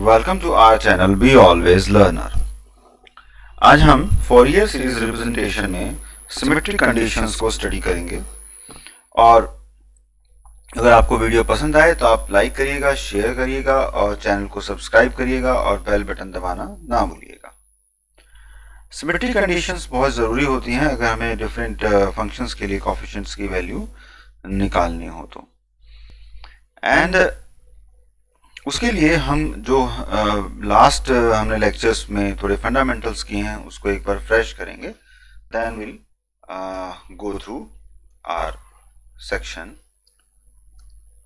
Welcome to our channel be always learner. आज हम Fourier series representation में symmetric conditions को स्टडी करेंगे। और अगर आपको वीडियो पसंद आए तो आप लाइक करिएगा, शेयर करिएगा और चैनल को सब्सक्राइब करिएगा और बेल बटन दबाना ना भूलिएगा। सिमेट्रिक कंडीशंस बहुत ज़रूरी होती हैं अगर हमें डिफरेंट फंक्शंस के लिए कोएफिशिएंट्स की वैल्यू निकालनी हो तो। एंड उसके लिए हम जो लास्ट हमने लेक्चर्स में थोड़े फंडामेंटल्स किए हैं उसको एक बार फ्रेश करेंगे, then will go through our section.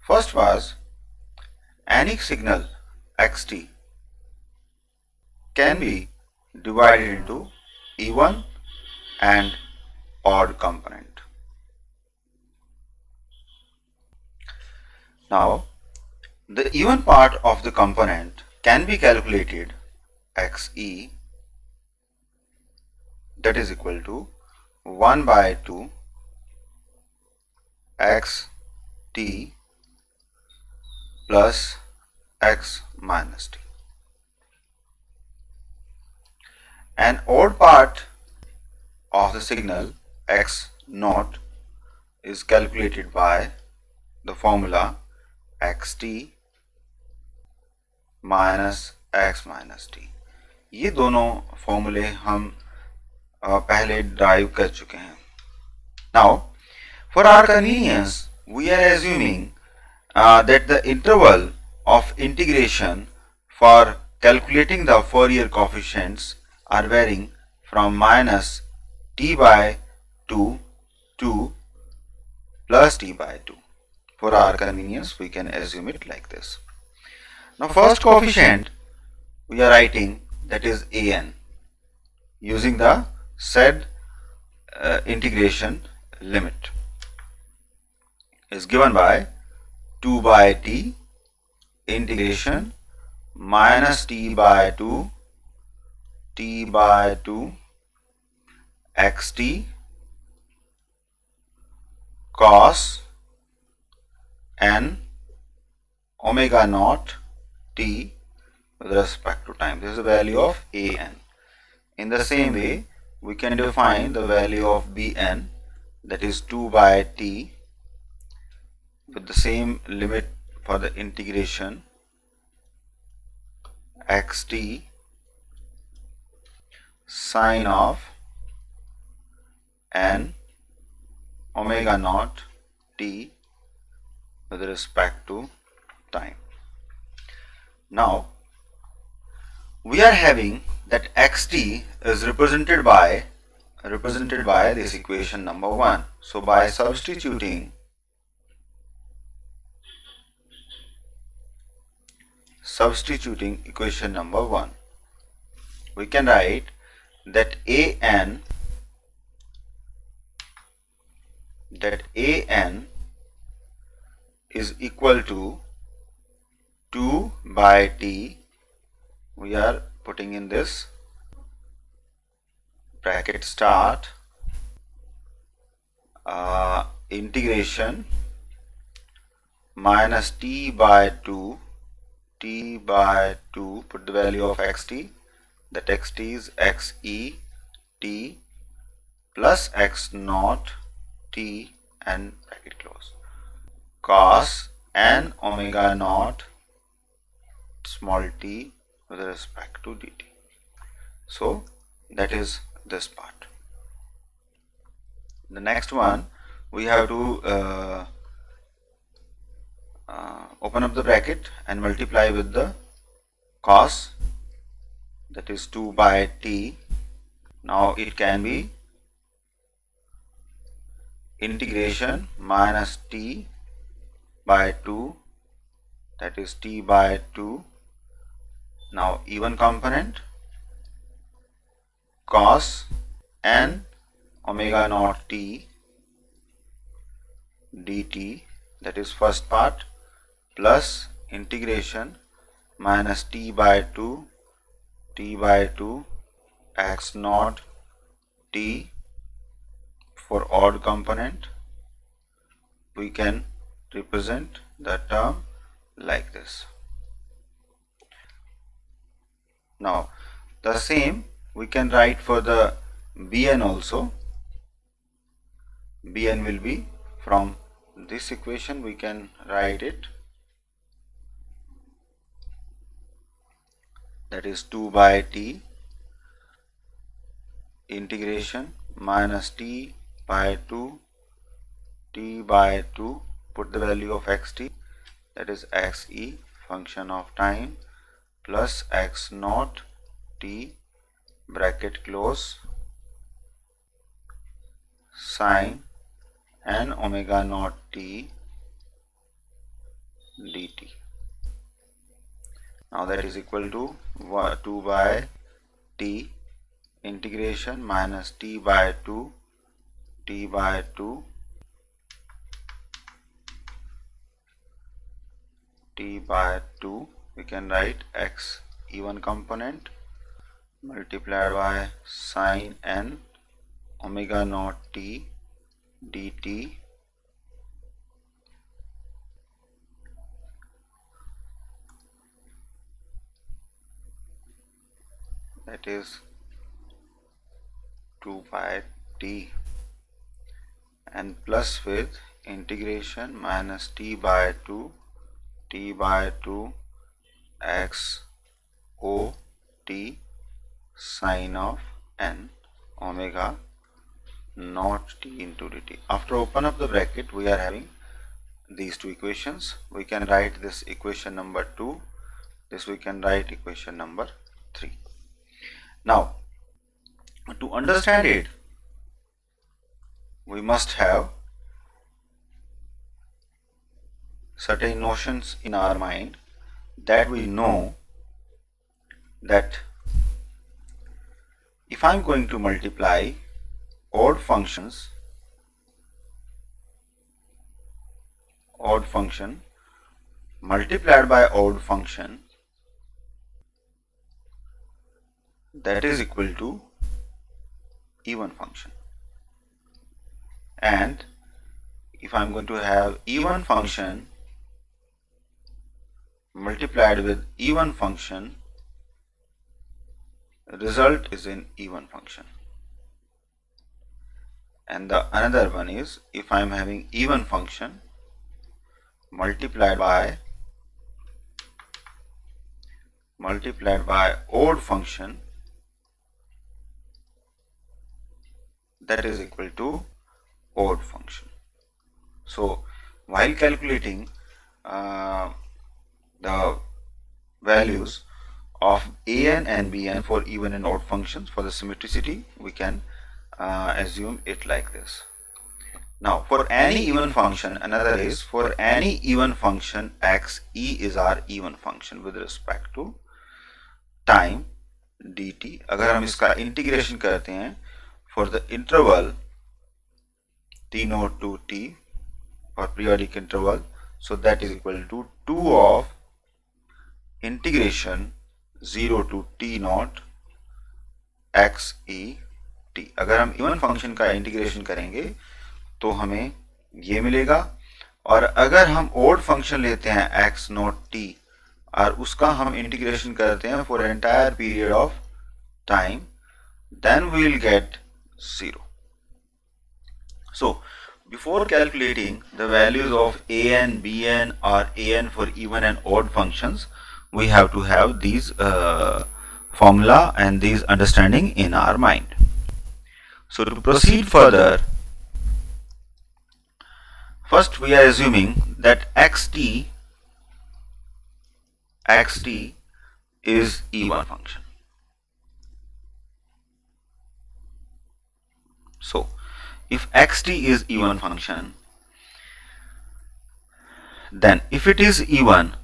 First was any signal xt can be divided into even and odd component. Now the even part of the component can be calculated xe, that is equal to 1 by 2 xt plus x minus t, and odd part of the signal x naught is calculated by the formula xt minus x minus t. ये दोनों फॉर्मूले हम पहले drive कर चुके हैं। Now for our convenience we are assuming that the interval of integration for calculating the Fourier coefficients are varying from minus T by two to plus t by two. For our convenience we can assume it like this. Now first coefficient we are writing, that is an, using the said integration limit is given by 2 by t integration minus t by 2 xt cos n omega naught t with respect to time. This is the value of an. In the same way we can define the value of bn, that is 2 by t with the same limit for the integration xt sine of n omega naught t with respect to time. Now we are having that xt is represented by this equation number 1. So by substituting equation number 1 we can write that an is equal to 2 by t, we are putting in this bracket start integration minus t by 2 put the value of xt, that xt is xe t plus x naught t and bracket close cos n omega naught small t with respect to dt. So that is this part. The next one we have to open up the bracket and multiply with the cos, that is 2 by t. Now it can be integration minus t by 2, that is t by 2, now even component cos n omega naught t dt, that is first part, plus integration minus t by 2 x naught t for odd component. We can represent the term like this. Now the same we can write for the Bn also. Bn will be from this equation, we can write it, that is 2 by t integration minus t by 2 put the value of xt, that is xe function of time, plus x naught t bracket close sine and omega naught t dt. Now that is equal to 2 by t integration minus t by 2 we can write x e1 component multiplied by sine n omega naught t dt that is 2 by t, and plus with integration minus t by 2 x o t sine of n omega naught t into dt. After open up the bracket, we are having these two equations. We can write this equation number 2, this we can write equation number 3. Now to understand it, we must have certain notions in our mind, that we know that if I am going to multiply odd function multiplied by odd function, that is equal to even function, and if I am going to have even function multiplied with even function, result is in even function. And the another one is, if I am having even function multiplied by odd function, that is equal to odd function. So while calculating the values of an and bn for even and odd functions, for the symmetricity we can assume it like this. Now for any even function, another is, for any even function x e is our even function with respect to time dt. अगर हम इसका integration करते हैं for the interval t0 to t or periodic interval, so that is equal to 2 of integration 0 to t naught x e t. अगर हम even function का integration करेंगे तो हमें ये मिलेगा, और अगर हम ओड फंक्शन लेते हैं x नॉट t और उसका हम इंटीग्रेशन करते हैं for entire period of time, then we will get 0. So before calculating the values of an, bn or an for even and odd functions, we have to have these formula and these understanding in our mind. So to proceed further, first we are assuming that xt is even function. So if xt is even function, then if it is even,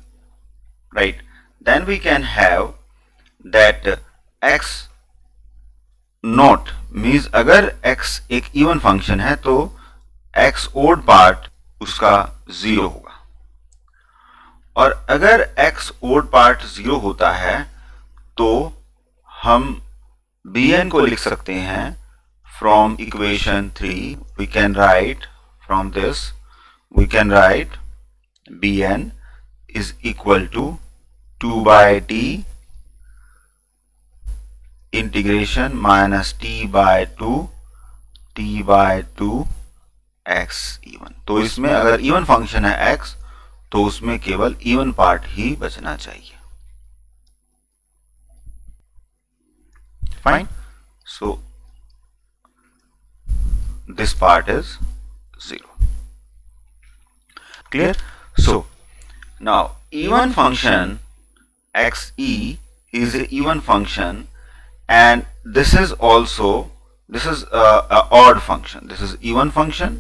right, then we can have that x naught means अगर x एक even function है तो x odd part उसका 0 होगा, और अगर x odd part 0 होता है तो हम bn को लिख सकते हैं from equation 3. We can write from this, we can write bn is equal to 2 by t integration minus T by two x even. तो इसमें अगर इवन फंक्शन है एक्स तो उसमें केवल इवन पार्ट ही बचना चाहिए। Fine, so this part is 0। Clear? So now even function xe is an even function, and this is also, this is a odd function. This is even function,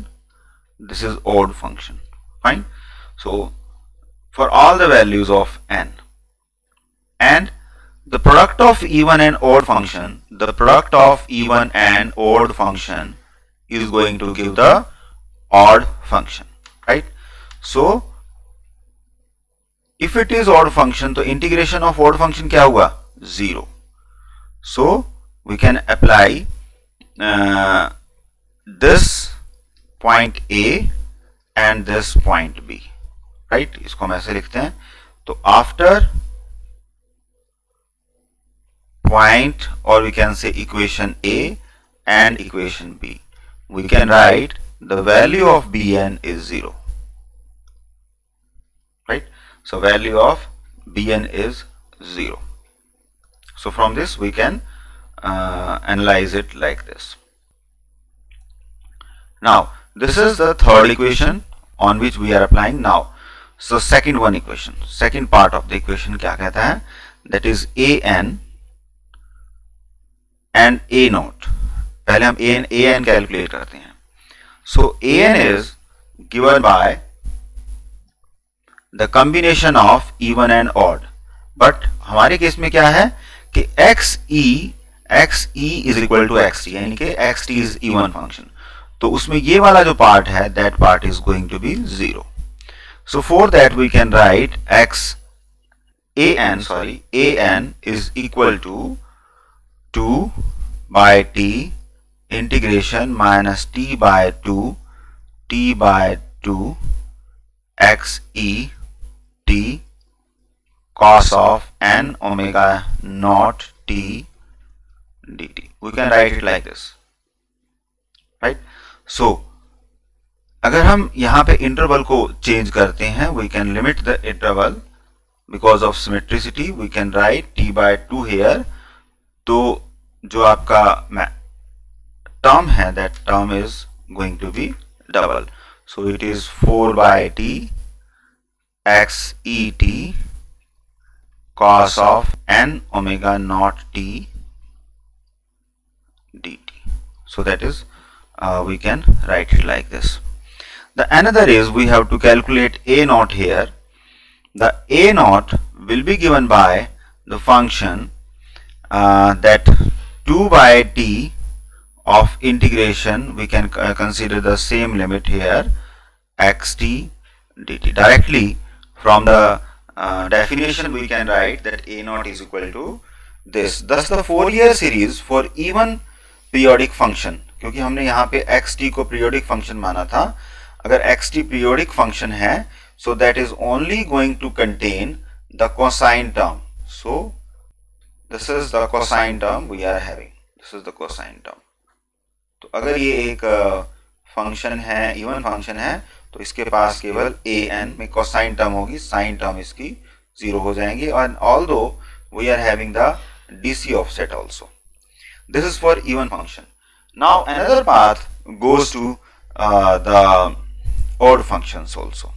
this is odd function. Fine. So for all the values of n, and the product of even and odd function, the product of even and odd function is going to give the odd function, right? So if it is odd function, तो integration of odd function क्या हुआ? 0. So we can apply this point A and this point B, right? इसको हम ऐसे लिखते हैं, तो after point or we can say equation A and equation B, we can write the value of Bn is 0. Right, so value of Bn is 0. So from this we can analyze it like this. Now this is the third equation on which we are applying now. So second one equation, second part of the equation क्या कहता है? That is An and A naught. पहले हम An calculate करते हैं. So An is given by the combination of even and odd, but हमारे case में क्या है कि xe is equal to xt, यानी कि xt is even function, तो उसमें ये वाला जो part है that part is going to be 0. So for that we can write an is equal to 2 by t integration minus t by 2 xe t cos of n omega naught t dt. We can write it like this, right? So अगर हम यहाँ पे interval को change करते हैं, we can limit the interval because of symmetricity. We can write t by 2 here. तो जो आपका टर्म है that term is going to be double. So it is 4 by t x e t cos of n omega naught t dt. So that is we can write it like this. The another is we have to calculate a naught here. The a naught will be given by the function that 2 by t of integration, we can consider the same limit here, xt dt. Directly from the definition we can write that a naught is equal to this. Thus the Fourier series for even periodic function, क्योंकि हमने यहाँ पे xt को periodic function माना था, अगर xt periodic function है so that is only going to contain the cosine term. So this is the cosine term we are having, this is the cosine term. तो अगर ये एक फंक्शन है, इवन फंक्शन है, तो इसके पास केवल ए एन में कोसाइन टर्म होगी, साइन टर्म इसकी 0 हो जाएंगी. And although we are having the DC offset also, this is for even function. Now another path goes to the odd functions also.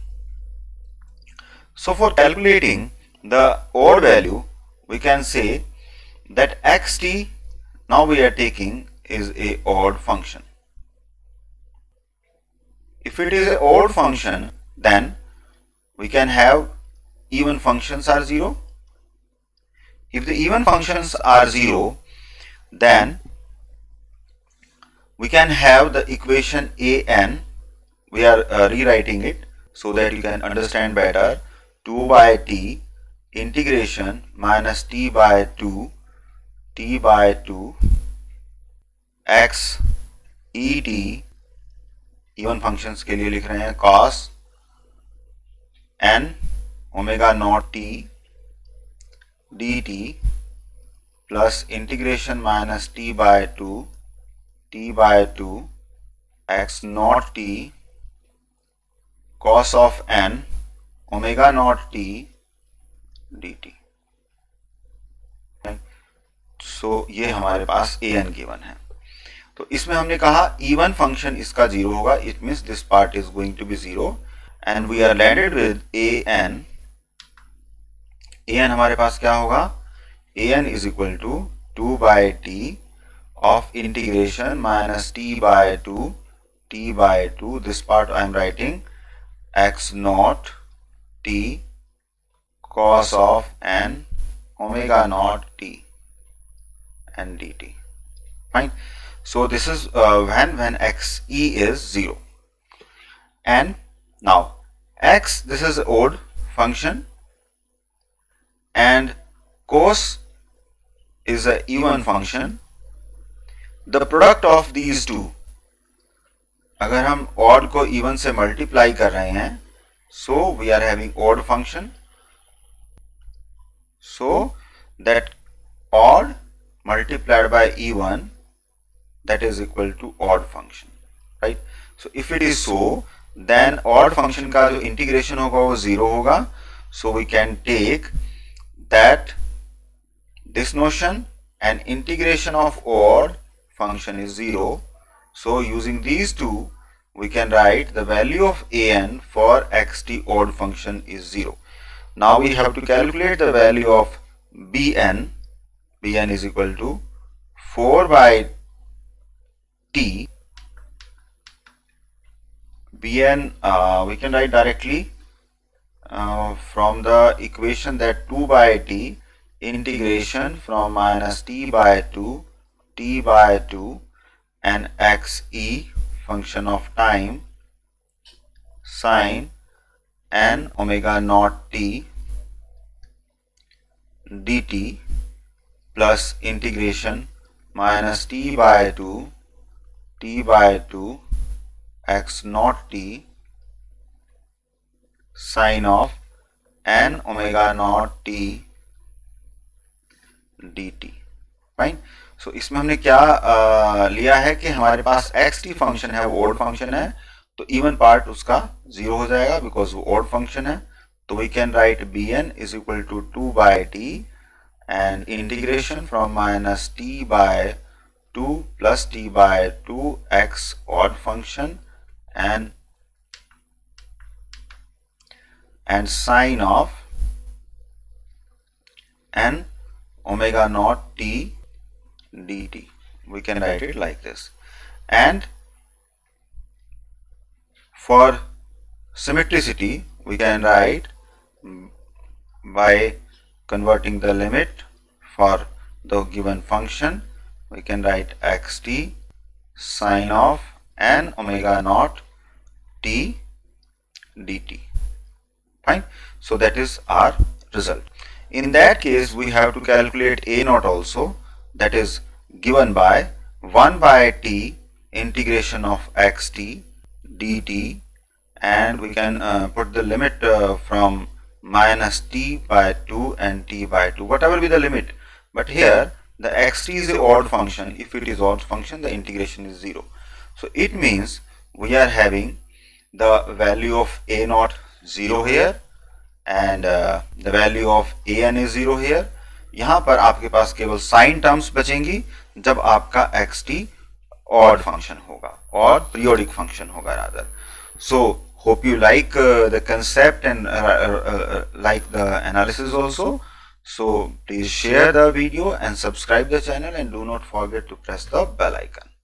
So for calculating the odd value we can say that x t, now we are taking is a odd function. If it is an odd function, then we can have even functions are 0. If the even functions are 0, then we can have the equation an, we are rewriting it so that you can understand better, 2 by t integration minus t by 2 x e t, even functions के लिए लिख रहे हैं cos n omega naught t dt plus integration minus T by two x naught t cos of n omega naught t d t. So ये हमारे पास A N given है। तो इसमें हमने कहा E1 फंक्शन इसका जीरो होगा, it means this part is going to be zero and we are landed with a n हमारे पास क्या होगा, a n is equal to 2/T of integration minus T by two this part I am writing x naught t cos of n omega naught t and d t. Fine. So this is when xe is 0. And now x, this is odd function, and cos is a even function. The product of these two, अगर हम odd को even से multiply कर रहे हैं, so we are having odd function. So that odd multiplied by even, that is equal to odd function, right? So if it is so, then odd function का जो integration होगा वो zero होगा. So we can take that this notion and integration of odd function is zero. So using these two, we can write the value of an for xt odd function is zero. Now we have to calculate the value of bn. bn is equal to 4/T. Bn we can write directly from the equation that 2/T integration from minus T by 2 and xe function of time sine n omega naught t dt plus integration minus T by 2 x naught t sine of n omega naught t dt. Fine. So इसमें हमने क्या लिया है कि हमारे पास x T function है, वो odd function है, तो इवन पार्ट उसका जीरो हो जाएगा बिकॉज वो ओड फंक्शन है. तो we can write b n is equal to 2/T and integration from minus T by 2 plus T by 2 x odd function and sine of n omega naught t dt. We can write it like this. And for symmetricity, we can write by converting the limit for the given function. We can write xt sine of n omega naught t dt. Fine. So that is our result. In that case, we have to calculate a naught also, that is given by 1/T integration of xt dt, and we can put the limit from minus T by 2 and T by 2, whatever be the limit. But here the xt is the odd function. If it is odd function, the integration is zero. So it means we are having the value of a naught zero here and the value of an is zero here. यहाँ पर आपके पास केवल sign terms बचेंगी जब आपका xt odd function होगा और periodic function होगा rather. So hope you like the concept and like the analysis also. So please share the video and subscribe the channel and do not forget to press the bell icon.